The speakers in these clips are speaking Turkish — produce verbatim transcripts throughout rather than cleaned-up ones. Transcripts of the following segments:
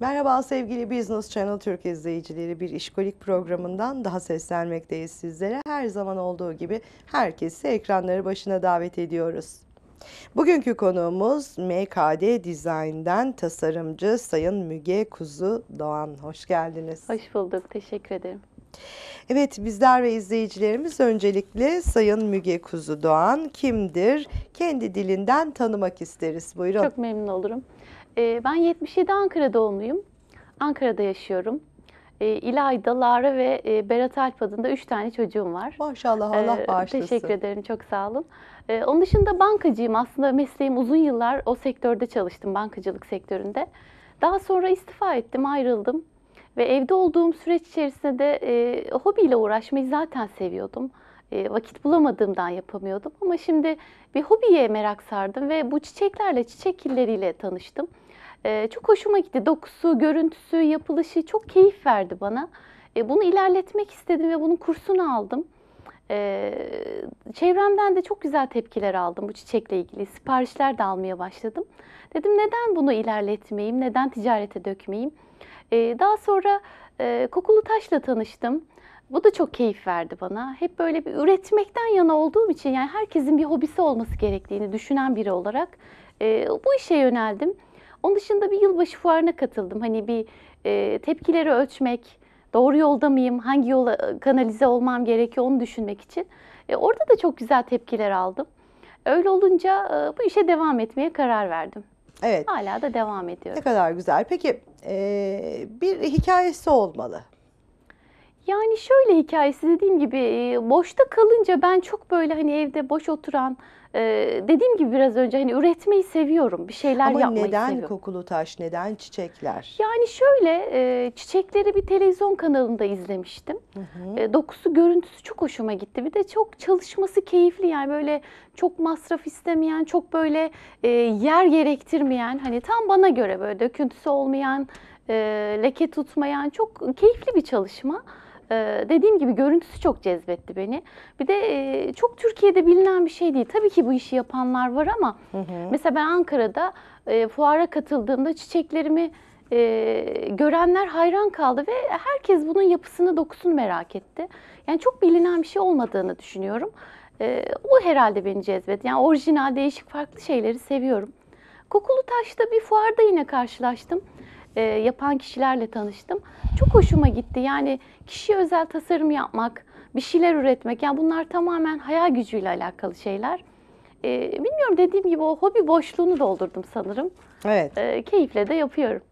Merhaba sevgili Business Channel Türk izleyicileri, bir işkolik programından daha seslenmekteyiz sizlere. Her zaman olduğu gibi herkesi ekranları başına davet ediyoruz. Bugünkü konuğumuz M K D Design'den tasarımcı Sayın Müge Kuzu Doğan. Hoş geldiniz. Hoş bulduk, teşekkür ederim. Evet, bizler ve izleyicilerimiz öncelikle Sayın Müge Kuzu Doğan kimdir? Kendi dilinden tanımak isteriz. Buyurun. Çok memnun olurum. Ben yetmiş yedi Ankara doğumluyum. Ankara'da yaşıyorum. İlayda, Lara ve Berat Alp adında üç tane çocuğum var. Maşallah, Allah bağışlasın. Teşekkür ederim, çok sağ olun. Onun dışında bankacıyım. Aslında mesleğim uzun yıllar o sektörde çalıştım, bankacılık sektöründe. Daha sonra istifa ettim, ayrıldım. Ve evde olduğum süreç içerisinde de e, hobiyle uğraşmayı zaten seviyordum. E, vakit bulamadığımdan yapamıyordum. Ama şimdi bir hobiye merak sardım ve bu çiçeklerle, çiçekilleriyle tanıştım. E, çok hoşuma gitti. Dokusu, görüntüsü, yapılışı çok keyif verdi bana. E, bunu ilerletmek istedim ve bunun kursunu aldım. E, çevremden de çok güzel tepkiler aldım bu çiçekle ilgili. Siparişler de almaya başladım. Dedim neden bunu ilerletmeyeyim, neden ticarete dökmeyeyim? Daha sonra kokulu taşla tanıştım. Bu da çok keyif verdi bana. Hep böyle bir üretmekten yana olduğum için, yani herkesin bir hobisi olması gerektiğini düşünen biri olarak bu işe yöneldim. Onun dışında bir yılbaşı fuarına katıldım. Hani bir tepkileri ölçmek, doğru yolda mıyım, hangi yola kanalize olmam gerekiyor onu düşünmek için. Orada da çok güzel tepkiler aldım. Öyle olunca bu işe devam etmeye karar verdim. Evet. Hala da devam ediyorum. Ne kadar güzel. Peki e, bir hikayesi olmalı. Yani şöyle, hikayesi dediğim gibi boşta kalınca ben çok böyle hani evde boş oturan, e, dediğim gibi biraz önce hani üretmeyi seviyorum. Bir şeyler Ama yapmayı seviyorum. Ama neden kokulu taş, neden çiçekler? Yani şöyle e, çiçekleri bir televizyon kanalında izlemiştim. Hı hı. E, dokusu, görüntüsü çok hoşuma gitti. Bir de çok çalışması keyifli, yani böyle çok masraf istemeyen, çok böyle e, yer gerektirmeyen, hani tam bana göre böyle döküntüsü olmayan, e, leke tutmayan çok keyifli bir çalışma. Ee, dediğim gibi görüntüsü çok cezbetti beni. Bir de e, çok Türkiye'de bilinen bir şey değil. Tabii ki bu işi yapanlar var ama hı hı. Mesela ben Ankara'da e, fuara katıldığımda çiçeklerimi e, görenler hayran kaldı ve herkes bunun yapısını, dokusunu merak etti. Yani çok bilinen bir şey olmadığını düşünüyorum. E, o herhalde beni cezbetti. Yani orijinal, değişik, farklı şeyleri seviyorum. Kokulu Taş'ta bir fuarda yine karşılaştım. E, yapan kişilerle tanıştım. Çok hoşuma gitti. Yani kişiye özel tasarım yapmak, bir şeyler üretmek. Yani bunlar tamamen hayal gücüyle alakalı şeyler. E, bilmiyorum, dediğim gibi o hobi boşluğunu doldurdum sanırım. Evet. E, keyifle de yapıyorum.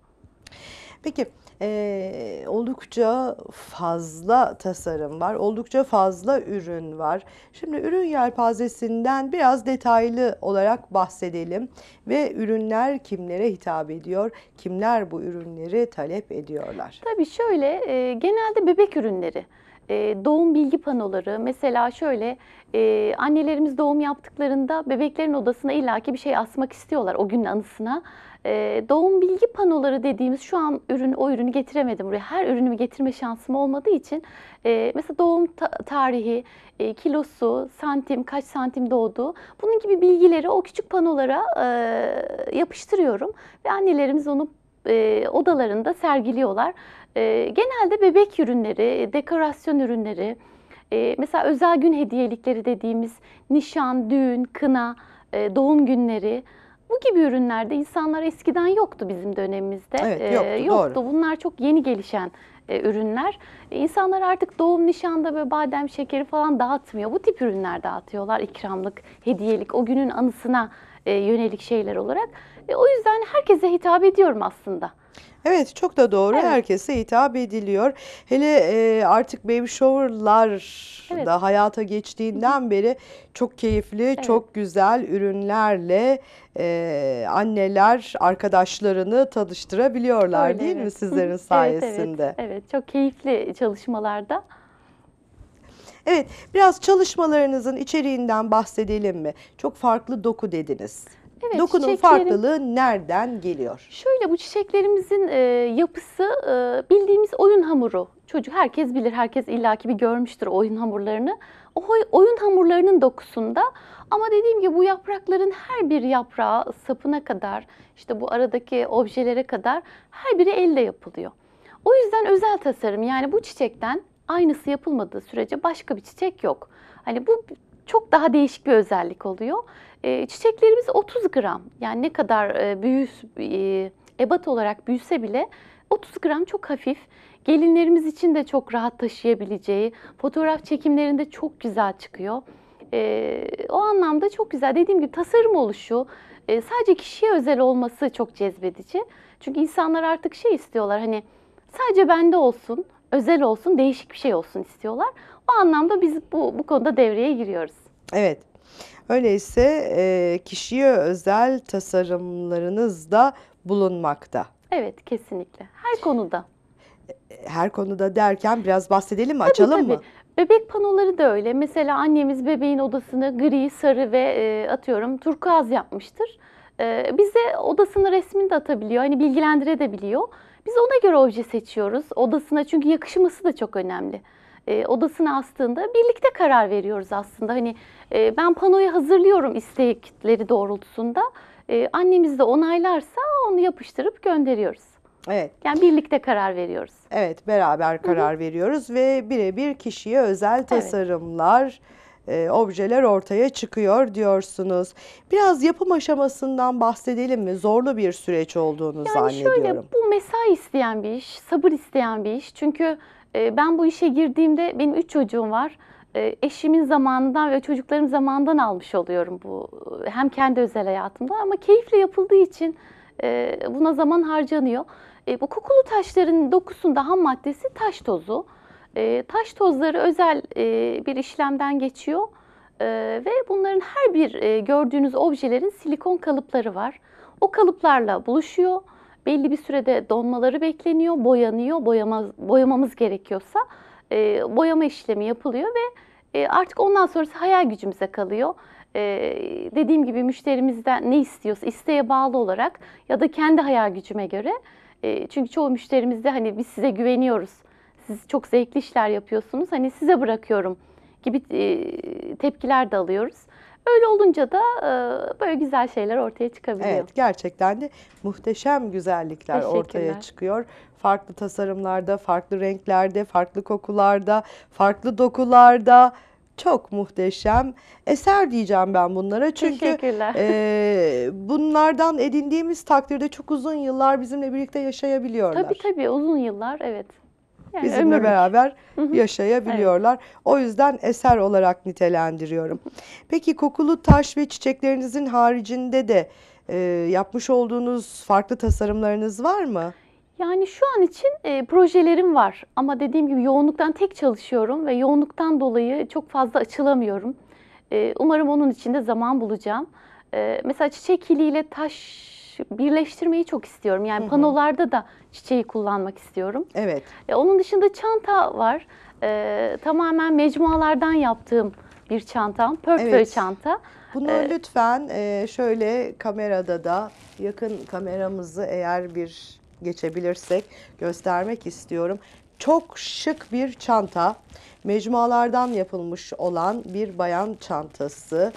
Peki e, oldukça fazla tasarım var. Oldukça fazla ürün var. Şimdi ürün yelpazesinden biraz detaylı olarak bahsedelim. Ve ürünler kimlere hitap ediyor? Kimler bu ürünleri talep ediyorlar? Tabii şöyle e, genelde bebek ürünleri. E, doğum bilgi panoları. Mesela şöyle e, annelerimiz doğum yaptıklarında bebeklerin odasına illaki bir şey asmak istiyorlar o günün anısına. Ee, doğum bilgi panoları dediğimiz, şu an ürün, o ürünü getiremedim buraya. Her ürünümü getirme şansım olmadığı için e, mesela doğum ta tarihi, e, kilosu, santim, kaç santim doğdu, bunun gibi bilgileri o küçük panolara e, yapıştırıyorum ve annelerimiz onu e, odalarında sergiliyorlar. E, genelde bebek ürünleri, dekorasyon ürünleri, e, mesela özel gün hediyelikleri dediğimiz nişan, düğün, kına, e, doğum günleri. Bu gibi ürünlerde insanlar eskiden yoktu bizim dönemimizde. Evet, yoktu, ee, yoktu. Doğru. Bunlar çok yeni gelişen e, ürünler. E, insanlar artık doğum, nişanda böyle badem şekeri falan dağıtmıyor. Bu tip ürünler dağıtıyorlar, ikramlık, hediyelik, o günün anısına e, yönelik şeyler olarak. E, o yüzden herkese hitap ediyorum aslında. Evet, çok da doğru. Evet. Herkese hitap ediliyor. Hele e, artık baby shower'lar evet. da hayata geçtiğinden Hı -hı. beri çok keyifli, evet. çok güzel ürünlerle e, anneler arkadaşlarını tanıştırabiliyorlar. Öyle, değil evet. mi sizlerin Hı -hı. sayesinde? Evet, evet. evet, çok keyifli çalışmalarda. Evet, biraz çalışmalarınızın içeriğinden bahsedelim mi? Çok farklı doku dediniz. Evet, dokunun çiçeklerim... farklılığı nereden geliyor? Şöyle, bu çiçeklerimizin e, yapısı e, bildiğimiz oyun hamuru. Çocuk, herkes bilir, herkes illaki bir görmüştür oyun hamurlarını. O oyun hamurlarının dokusunda, ama dediğim gibi bu yaprakların her bir yaprağı sapına kadar, işte bu aradaki objelere kadar her biri elle yapılıyor. O yüzden özel tasarım, yani bu çiçekten aynısı yapılmadığı sürece başka bir çiçek yok. Hani bu çok daha değişik bir özellik oluyor. E, çiçeklerimiz otuz gram, yani ne kadar e, büyü, e, ebat olarak büyüse bile otuz gram çok hafif. Gelinlerimiz için de çok rahat taşıyabileceği, fotoğraf çekimlerinde çok güzel çıkıyor. E, o anlamda çok güzel. Dediğim gibi tasarım oluşu, e, sadece kişiye özel olması çok cezbedici. Çünkü insanlar artık şey istiyorlar, hani sadece bende olsun, özel olsun, değişik bir şey olsun istiyorlar. O anlamda biz bu, bu konuda devreye giriyoruz. Evet. Öyleyse kişiye özel tasarımlarınız da bulunmakta. Evet, kesinlikle. Her konuda. Her konuda derken biraz bahsedelim mi? Tabii, açalım tabii. mı? Bebek panoları da öyle. Mesela annemiz bebeğin odasını gri, sarı ve atıyorum turkuaz yapmıştır. Bize odasının resmini de atabiliyor. Hani bilgilendirebiliyor. Biz ona göre obje seçiyoruz. Odasına, çünkü yakışması da çok önemli. E, odasına astığında birlikte karar veriyoruz aslında. Hani e, ben panoyu hazırlıyorum istekleri doğrultusunda. E, annemiz de onaylarsa onu yapıştırıp gönderiyoruz. Evet. Yani birlikte karar veriyoruz. Evet, beraber karar Hı-hı. veriyoruz ve birebir kişiye özel tasarımlar, evet. e, objeler ortaya çıkıyor diyorsunuz. Biraz yapım aşamasından bahsedelim mi? Zorlu bir süreç olduğunu yani zannediyorum. Yani şöyle, bu mesai isteyen bir iş, sabır isteyen bir iş. Çünkü ben bu işe girdiğimde benim üç çocuğum var. Eşimin zamanından ve çocuklarım zamanından almış oluyorum bu. Hem kendi özel hayatımdan, ama keyifle yapıldığı için buna zaman harcanıyor. Bu kokulu taşların dokusunda ham maddesi taş tozu. Taş tozları özel bir işlemden geçiyor ve bunların her bir gördüğünüz objelerin silikon kalıpları var. O kalıplarla buluşuyor. Belli bir sürede donmaları bekleniyor, boyanıyor, boyamaz, boyamamız gerekiyorsa e, boyama işlemi yapılıyor ve e, artık ondan sonrası hayal gücümüze kalıyor. E, dediğim gibi müşterimizden ne istiyorsa, isteğe bağlı olarak ya da kendi hayal gücüme göre. E, çünkü çoğu müşterimizde hani biz size güveniyoruz, siz çok zevkli işler yapıyorsunuz, hani size bırakıyorum gibi e, tepkiler de alıyoruz. Öyle olunca da böyle güzel şeyler ortaya çıkabiliyor. Evet, gerçekten de muhteşem güzellikler ortaya çıkıyor. Farklı tasarımlarda, farklı renklerde, farklı kokularda, farklı dokularda çok muhteşem eser diyeceğim ben bunlara. Çünkü e, bunlardan edindiğimiz takdirde çok uzun yıllar bizimle birlikte yaşayabiliyorlar. Tabii tabii, uzun yıllar, evet. Yani bizimle ömürlük. Beraber yaşayabiliyorlar. Evet. O yüzden eser olarak nitelendiriyorum. Peki kokulu taş ve çiçeklerinizin haricinde de e, yapmış olduğunuz farklı tasarımlarınız var mı? Yani şu an için e, projelerim var. Ama dediğim gibi yoğunluktan tek çalışıyorum ve yoğunluktan dolayı çok fazla açılamıyorum. E, umarım onun için de zaman bulacağım. E, mesela çiçek hiliyle taş birleştirmeyi çok istiyorum. Yani hı hı. panolarda da çiçeği kullanmak istiyorum. Evet. E, onun dışında çanta var. E, tamamen mecmualardan yaptığım bir çantam. Pörtföy evet. çanta. Bunu e, lütfen e, şöyle kamerada da, yakın kameramızı eğer bir geçebilirsek göstermek istiyorum. Çok şık bir çanta. Mecmualardan yapılmış olan bir bayan çantası.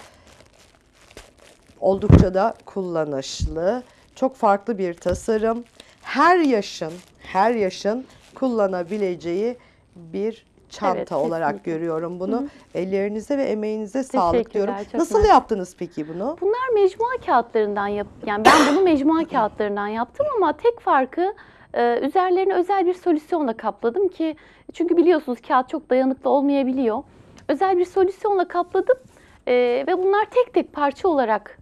Oldukça da kullanışlı, çok farklı bir tasarım. Her yaşın, her yaşın kullanabileceği bir çanta evet, olarak kesinlikle. Görüyorum bunu. Hı -hı. Ellerinize ve emeğinize sağlık diyorum. Nasıl merak. Yaptınız peki bunu? Bunlar mecmua kağıtlarından yap. Yani ben bunu mecmua kağıtlarından yaptım, ama tek farkı e, üzerlerine özel bir solüsyonla kapladım ki, çünkü biliyorsunuz kağıt çok dayanıklı olmayabiliyor. Özel bir solüsyonla kapladım e, ve bunlar tek tek parça olarak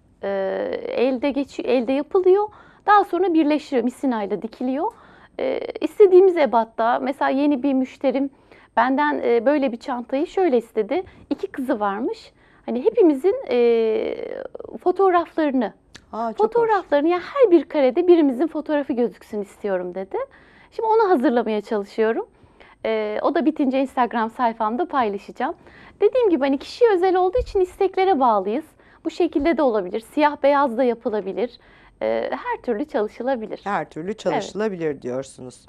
elde geçiyor, elde yapılıyor. Daha sonra birleştiriyor, misinayla dikiliyor. E, istediğimiz ebatta, mesela yeni bir müşterim benden e, böyle bir çantayı şöyle istedi. İki kızı varmış. Hani hepimizin e, fotoğraflarını, Aa, fotoğraflarını yani her bir karede birimizin fotoğrafı gözüksün istiyorum dedi. Şimdi onu hazırlamaya çalışıyorum. E, o da bitince Instagram sayfamda paylaşacağım. Dediğim gibi hani kişiye özel olduğu için isteklere bağlıyız. Bu şekilde de olabilir. Siyah beyaz da yapılabilir. E, her türlü çalışılabilir. Her türlü çalışılabilir, evet, diyorsunuz.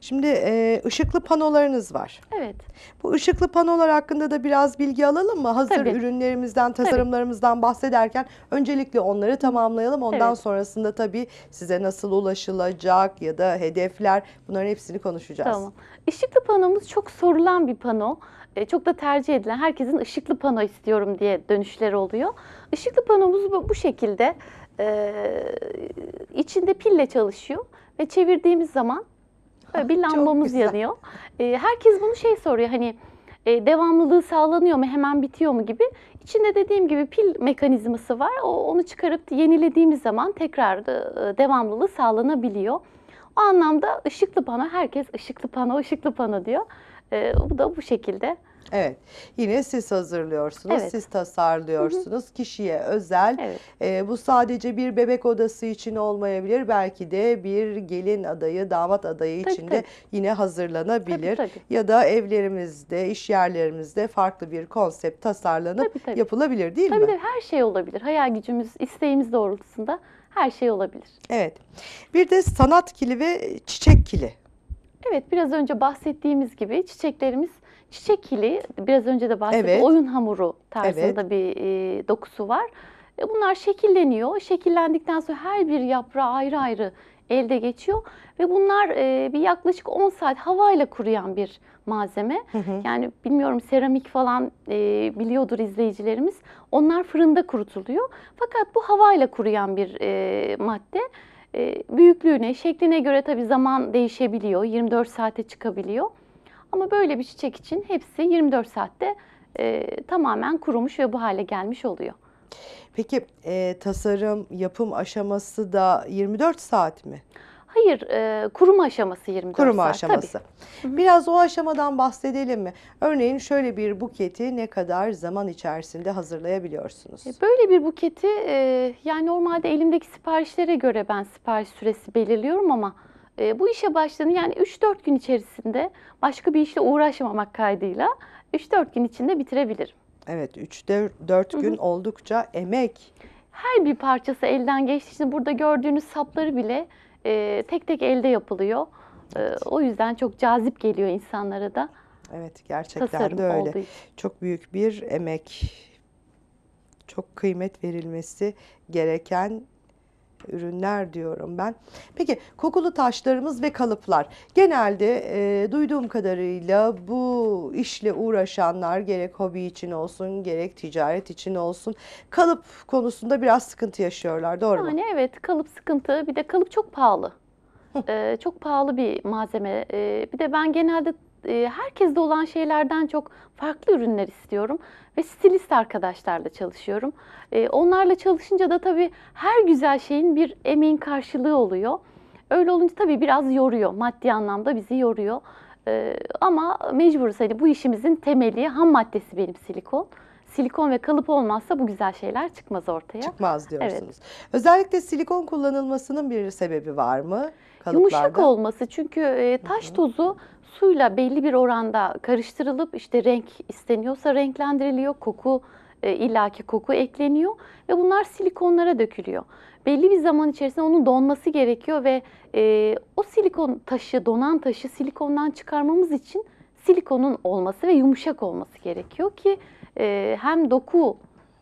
Şimdi e, ışıklı panolarınız var. Evet. Bu ışıklı panolar hakkında da biraz bilgi alalım mı? Hazır tabii, ürünlerimizden, tasarımlarımızdan tabii bahsederken öncelikle onları tamamlayalım. Ondan evet, sonrasında tabii size nasıl ulaşılacak ya da hedefler, bunların hepsini konuşacağız. Tamam. Işıklı panomuz çok sorulan bir pano. E, çok da tercih edilen, herkesin ışıklı pano istiyorum diye dönüşleri oluyor. Işıklı panomuz bu, bu şekilde e, içinde pille çalışıyor ve çevirdiğimiz zaman böyle bir lambamız yanıyor. E, herkes bunu şey soruyor, hani e, devamlılığı sağlanıyor mu, hemen bitiyor mu gibi. İçinde dediğim gibi pil mekanizması var. O, onu çıkarıp yenilediğimiz zaman tekrar e, devamlılığı sağlanabiliyor. O anlamda ışıklı pano, herkes ışıklı pano, ışıklı pano diyor. E, bu da bu şekilde. Evet, yine siz hazırlıyorsunuz, evet, siz tasarlıyorsunuz, hı hı, kişiye özel. Evet. E, bu sadece bir bebek odası için olmayabilir, belki de bir gelin adayı, damat adayı tabii, için tabii de yine hazırlanabilir. Tabii, tabii. Ya da evlerimizde, iş yerlerimizde farklı bir konsept tasarlanıp tabii, tabii yapılabilir, değil tabii mi? Tabii de her şey olabilir, hayal gücümüz, isteğimiz doğrultusunda her şey olabilir. Evet, bir de sanat kili ve çiçek kili. Evet, biraz önce bahsettiğimiz gibi çiçeklerimiz çiçek kili, biraz önce de bahsettiğim evet, oyun hamuru tarzında evet, bir e, dokusu var. E, bunlar şekilleniyor. Şekillendikten sonra her bir yaprağı ayrı ayrı elde geçiyor. Ve bunlar e, bir yaklaşık on saat havayla kuruyan bir malzeme. Hı hı. Yani bilmiyorum, seramik falan e, biliyordur izleyicilerimiz. Onlar fırında kurutuluyor. Fakat bu havayla kuruyan bir e, madde. E, büyüklüğüne, şekline göre tabii zaman değişebiliyor. yirmi dört saate çıkabiliyor. Ama böyle bir çiçek için hepsi yirmi dört saatte e, tamamen kurumuş ve bu hale gelmiş oluyor. Peki e, tasarım, yapım aşaması da yirmi dört saat mi? Hayır, e, kuruma aşaması yirmi dört kuruma saat. Kuruma aşaması. Tabii. Biraz o aşamadan bahsedelim mi? Örneğin şöyle bir buketi ne kadar zaman içerisinde hazırlayabiliyorsunuz? Böyle bir buketi, e, yani normalde elimdeki siparişlere göre ben sipariş süresi belirliyorum ama E, bu işe başladığım, yani üç dört gün içerisinde, başka bir işle uğraşmamak kaydıyla üç dört gün içinde bitirebilirim. Evet, üç dört gün hı-hı, oldukça emek. Her bir parçası elden geçtiği için burada gördüğünüz sapları bile e, tek tek elde yapılıyor. Evet. E, o yüzden çok cazip geliyor insanlara da. Evet, gerçekten tasarım de öyle. Çok büyük bir emek, çok kıymet verilmesi gereken ürünler diyorum ben. Peki kokulu taşlarımız ve kalıplar. Genelde e, duyduğum kadarıyla bu işle uğraşanlar, gerek hobi için olsun gerek ticaret için olsun, kalıp konusunda biraz sıkıntı yaşıyorlar. Doğru yani mu? Yani evet, kalıp sıkıntı. Bir de kalıp çok pahalı. ee, çok pahalı bir malzeme. Ee, bir de ben genelde e, herkeste olan şeylerden çok farklı ürünler istiyorum. Ve stilist arkadaşlarla çalışıyorum. Ee, onlarla çalışınca da tabii her güzel şeyin bir emeğin karşılığı oluyor. Öyle olunca tabii biraz yoruyor. Maddi anlamda bizi yoruyor. Ee, ama mecburuz. Hani bu işimizin temeli, ham maddesi benim silikon. Silikon ve kalıp olmazsa bu güzel şeyler çıkmaz ortaya. Çıkmaz diyorsunuz. Evet. Özellikle silikon kullanılmasının bir sebebi var mı kalıplarda? Yumuşak olması. Çünkü e, taş tozu suyla belli bir oranda karıştırılıp, işte renk isteniyorsa renklendiriliyor, koku e, illaki koku ekleniyor ve bunlar silikonlara dökülüyor. Belli bir zaman içerisinde onun donması gerekiyor ve e, o silikon taşı, donan taşı silikondan çıkarmamız için silikonun olması ve yumuşak olması gerekiyor ki e, hem doku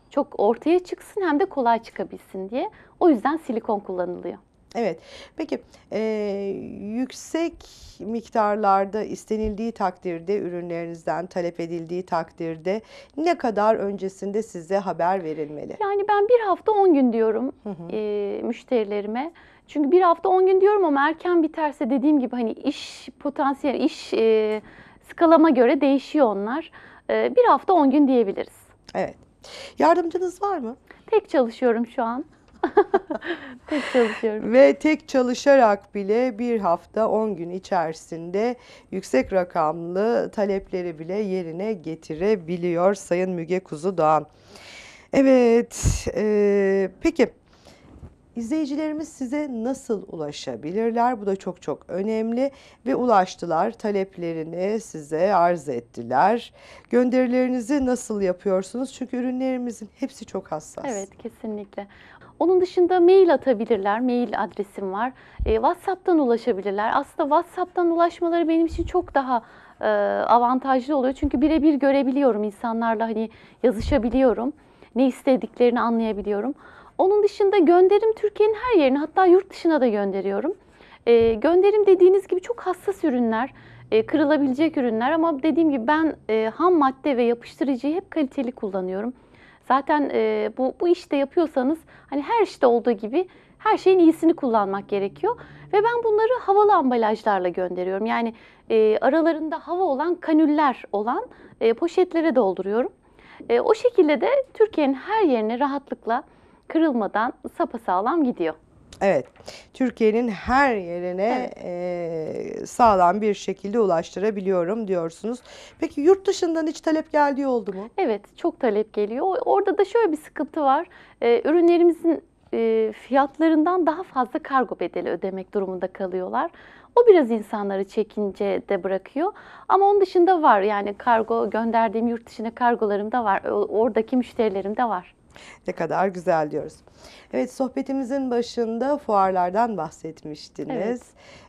çok ortaya çıksın hem de kolay çıkabilsin diye. O yüzden silikon kullanılıyor. Evet. Peki e, yüksek miktarlarda istenildiği takdirde, ürünlerinizden talep edildiği takdirde ne kadar öncesinde size haber verilmeli? Yani ben bir hafta on gün diyorum hı hı. E, müşterilerime. Çünkü bir hafta on gün diyorum ama erken biterse dediğim gibi hani iş potansiyel, iş e, skalama göre değişiyor onlar. E, bir hafta on gün diyebiliriz. Evet. Yardımcınız var mı? Tek çalışıyorum şu an. Tek çalışıyorum. Ve tek çalışarak bile bir hafta on gün içerisinde yüksek rakamlı talepleri bile yerine getirebiliyor Sayın Müge Kuzu Doğan. Evet, e, peki İzleyicilerimiz size nasıl ulaşabilirler? Bu da çok çok önemli ve ulaştılar, taleplerini size arz ettiler. Gönderilerinizi nasıl yapıyorsunuz? Çünkü ürünlerimizin hepsi çok hassas. Evet, kesinlikle. Onun dışında mail atabilirler, mail adresim var. E, WhatsApp'tan ulaşabilirler. Aslında WhatsApp'tan ulaşmaları benim için çok daha e, avantajlı oluyor. Çünkü birebir görebiliyorum, insanlarla hani yazışabiliyorum. Ne istediklerini anlayabiliyorum. Onun dışında gönderim Türkiye'nin her yerine, hatta yurt dışına da gönderiyorum. E, gönderim dediğiniz gibi çok hassas ürünler, e, kırılabilecek ürünler ama dediğim gibi ben e, ham madde ve yapıştırıcıyı hep kaliteli kullanıyorum. Zaten e, bu, bu işte yapıyorsanız hani her işte olduğu gibi her şeyin iyisini kullanmak gerekiyor. Ve ben bunları havalı ambalajlarla gönderiyorum. Yani e, aralarında hava olan kanüller olan e, poşetlere dolduruyorum. E, o şekilde de Türkiye'nin her yerine rahatlıkla kırılmadan sapasağlam gidiyor. Evet, Türkiye'nin her yerine evet. e, sağlam bir şekilde ulaştırabiliyorum diyorsunuz. Peki yurt dışından hiç talep geldiği oldu mu? Evet, çok talep geliyor. Orada da şöyle bir sıkıntı var. E, ürünlerimizin e, fiyatlarından daha fazla kargo bedeli ödemek durumunda kalıyorlar. O biraz insanları çekince de bırakıyor. Ama onun dışında var, yani kargo gönderdiğim yurt dışına kargolarım da var. Oradaki müşterilerim de var. Ne kadar güzel diyoruz. Evet, sohbetimizin başında fuarlardan bahsetmiştiniz.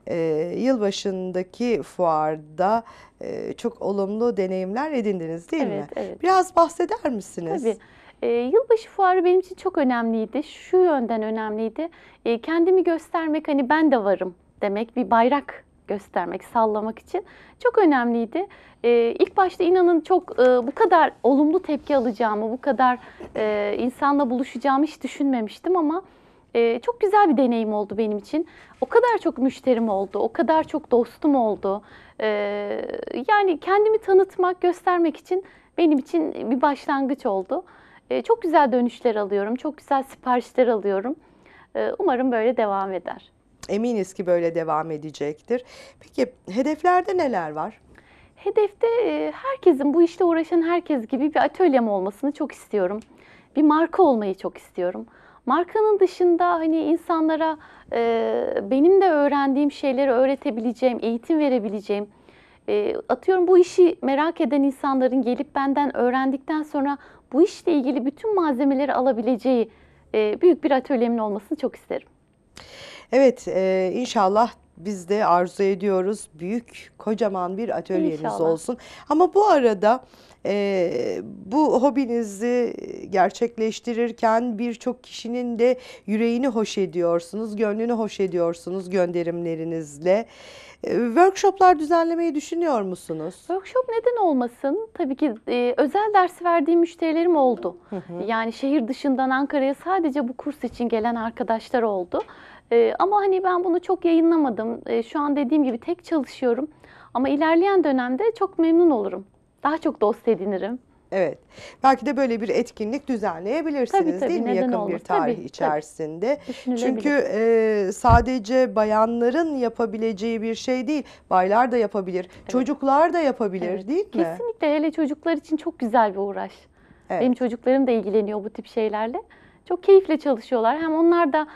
Evet. Ee, yılbaşındaki fuarda e, çok olumlu deneyimler edindiniz değil evet, mi? Evet. Biraz bahseder misiniz? Tabii. Ee, yılbaşı fuarı benim için çok önemliydi. Şu yönden önemliydi. Ee, kendimi göstermek, hani ben de varım demek, bir bayrak göstermek, sallamak için çok önemliydi. Ee, ilk başta inanın çok e, bu kadar olumlu tepki alacağımı, bu kadar e, insanla buluşacağımı hiç düşünmemiştim ama e, çok güzel bir deneyim oldu benim için. O kadar çok müşterim oldu, o kadar çok dostum oldu. E, yani kendimi tanıtmak, göstermek için benim için bir başlangıç oldu. E, çok güzel dönüşler alıyorum, çok güzel siparişler alıyorum. E, umarım böyle devam eder. Eminiz ki böyle devam edecektir. Peki hedeflerde neler var? Hedefte herkesin, bu işle uğraşan herkes gibi bir atölyem olmasını çok istiyorum. Bir marka olmayı çok istiyorum. Markanın dışında hani insanlara benim de öğrendiğim şeyleri öğretebileceğim, eğitim verebileceğim. Atıyorum, bu işi merak eden insanların gelip benden öğrendikten sonra bu işle ilgili bütün malzemeleri alabileceği büyük bir atölyemin olmasını çok isterim. Evet, e, inşallah biz de arzu ediyoruz. Büyük, kocaman bir atölyeniz inşallah olsun. Ama bu arada e, bu hobinizi gerçekleştirirken birçok kişinin de yüreğini hoş ediyorsunuz, gönlünü hoş ediyorsunuz gönderimlerinizle. E, workshoplar düzenlemeyi düşünüyor musunuz? Workshop neden olmasın? Tabii ki e, özel ders verdiğim müşterilerim oldu. Hı hı. Yani şehir dışından Ankara'ya sadece bu kurs için gelen arkadaşlar oldu. Ee, ama hani ben bunu çok yayınlamadım. Ee, şu an dediğim gibi tek çalışıyorum. Ama ilerleyen dönemde çok memnun olurum. Daha çok dost edinirim. Evet. Belki de böyle bir etkinlik düzenleyebilirsiniz tabii, tabii, değil mi? Yakın olur. Bir tarih tabii, içerisinde. Tabii. Çünkü e, sadece bayanların yapabileceği bir şey değil. Baylar da yapabilir. Evet. Çocuklar da yapabilir evet. değil mi? Kesinlikle. Hele çocuklar için çok güzel bir uğraş. Evet. Benim çocuklarım da ilgileniyor bu tip şeylerle. Çok keyifle çalışıyorlar. Hem onlar da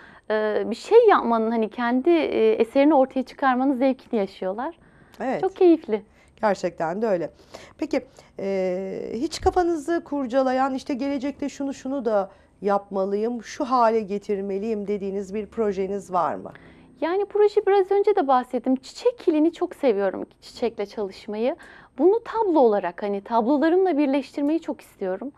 bir şey yapmanın, hani kendi eserini ortaya çıkarmanın zevkini yaşıyorlar. Evet. Çok keyifli. Gerçekten de öyle. Peki e, hiç kafanızı kurcalayan, işte gelecekte şunu şunu da yapmalıyım, şu hale getirmeliyim dediğiniz bir projeniz var mı? Yani proje, biraz önce de bahsettim. Çiçek kilini çok seviyorum, çiçekle çalışmayı. Bunu tablo olarak, hani tablolarımla birleştirmeyi çok istiyorum.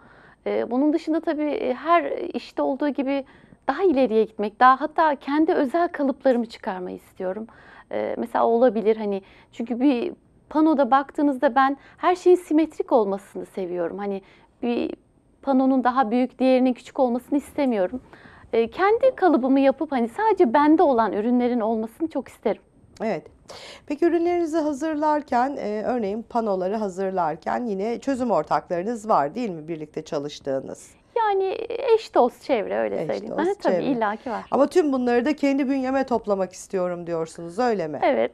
E, bunun dışında tabii her işte olduğu gibi daha ileriye gitmek, daha hatta kendi özel kalıplarımı çıkarmayı istiyorum. Ee, mesela olabilir hani, çünkü bir panoda baktığınızda ben her şeyin simetrik olmasını seviyorum. Hani bir panonun daha büyük, diğerinin küçük olmasını istemiyorum. Ee, kendi kalıbımı yapıp hani sadece bende olan ürünlerin olmasını çok isterim. Evet. Peki ürünlerinizi hazırlarken, e, örneğin panoları hazırlarken yine çözüm ortaklarınız var değil mi, birlikte çalıştığınız? Yani eş dost çevre, öyle eş söyleyeyim. Dost, tabii çevre. illaki var. Ama tüm bunları da kendi bünyeme toplamak istiyorum diyorsunuz, öyle mi? Evet.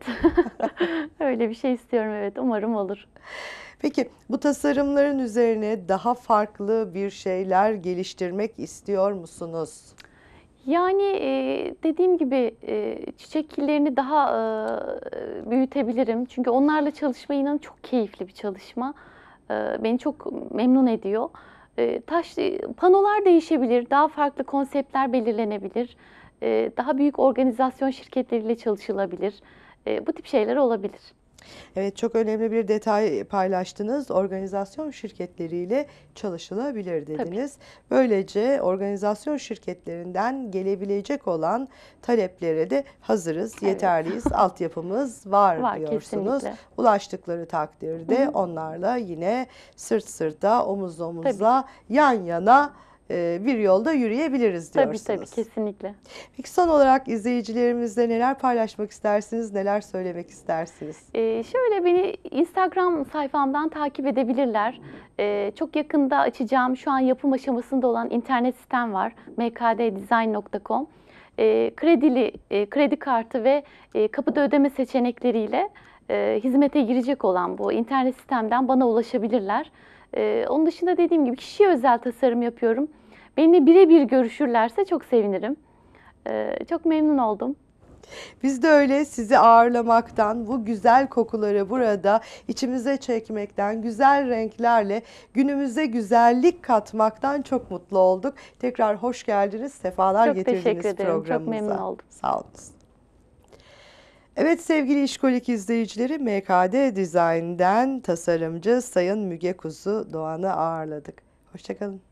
Öyle bir şey istiyorum, evet. Umarım olur. Peki bu tasarımların üzerine daha farklı bir şeyler geliştirmek istiyor musunuz? Yani dediğim gibi çiçek killerini daha büyütebilirim. Çünkü onlarla çalışma inanın çok keyifli bir çalışma. Beni çok memnun ediyor. Taş, panolar değişebilir, daha farklı konseptler belirlenebilir. Daha büyük organizasyon şirketleriyle çalışılabilir. Bu tip şeyler olabilir. Evet, çok önemli bir detay paylaştınız. Organizasyon şirketleriyle çalışılabilir dediniz. Tabii. Böylece organizasyon şirketlerinden gelebilecek olan taleplere de hazırız, evet, yeterliyiz, altyapımız var, var diyorsunuz. Kesinlikle. Ulaştıkları takdirde, hı-hı, onlarla yine sırt sırta, omuz omuza, tabii, yan yana bir yolda yürüyebiliriz diyorsunuz. Tabii tabii, kesinlikle. Peki son olarak izleyicilerimizle neler paylaşmak istersiniz, neler söylemek istersiniz? Ee, şöyle, beni Instagram sayfamdan takip edebilirler. Ee, çok yakında açacağım, şu an yapım aşamasında olan internet sitem var, m k d design nokta com. Ee, kredili, e, kredi kartı ve e, kapıda ödeme seçenekleriyle e, hizmete girecek olan bu internet sistemden bana ulaşabilirler. Ee, onun dışında dediğim gibi kişiye özel tasarım yapıyorum. Benimle birebir görüşürlerse çok sevinirim. Ee, çok memnun oldum. Biz de öyle, sizi ağırlamaktan, bu güzel kokuları burada içimize çekmekten, güzel renklerle günümüze güzellik katmaktan çok mutlu olduk. Tekrar hoş geldiniz, sefalar çok getirdiniz programımıza. Çok teşekkür ederim, çok memnun oldum. Sağ olun. Evet sevgili İşkolik izleyicileri, M K D Design'den tasarımcı Sayın Müge Kuzu Doğan'ı ağırladık. Hoşçakalın.